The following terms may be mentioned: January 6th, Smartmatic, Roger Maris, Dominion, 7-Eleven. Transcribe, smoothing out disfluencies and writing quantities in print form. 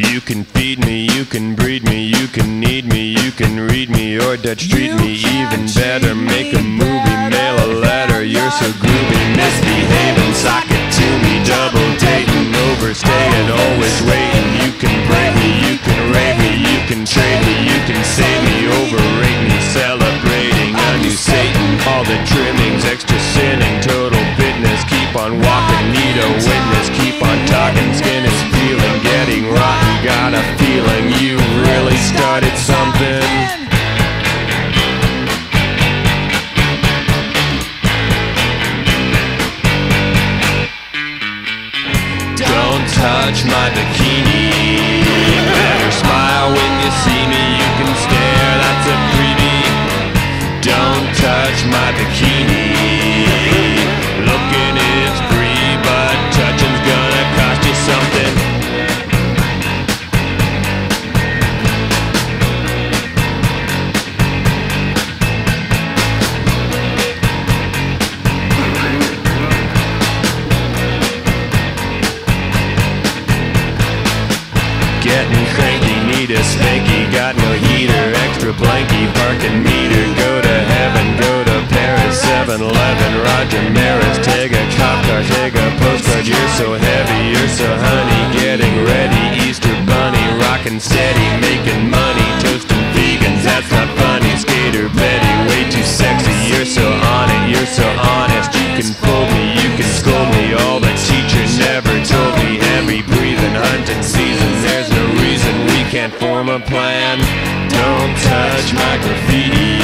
You can feed me, you can breed me, you can need me, you can read me, or Dutch treat me even better. Make a movie, mail a letter, you're so groovy. Misbehaving, sock it to me, double dating, overstaying, always waiting. You can break me, you can rape me, you can trade me, you can save me, overrate me, celebrating a new Satan. All the trimmings, extra sinning, total fitness, keep on walking, need a witness, keep on talking, skin is feeling, getting rotten, got a feeling you really started something. Don't touch my bikini, you better smile when you see me, you can stare, that's a freebie. Don't touch my bikini, looking is free, but touching's gonna cost you something. Getting cranky, need a spanky, got no heater, extra blankie, parking meter, go to heaven, go to Paris, 7-Eleven, Roger Maris, take a cop car, take a postcard, you're so heavy, you're so honey, getting ready, Easter bunny, rockin' steady, making money, toasting vegans, that's not funny, skater Betty, way too sexy, you're so on it, you're so honest, you can fool me, you can scold me, all the teacher never told me, heavy breathing, hunting season, there's no reason we can't form a plan. Don't touch my graffiti.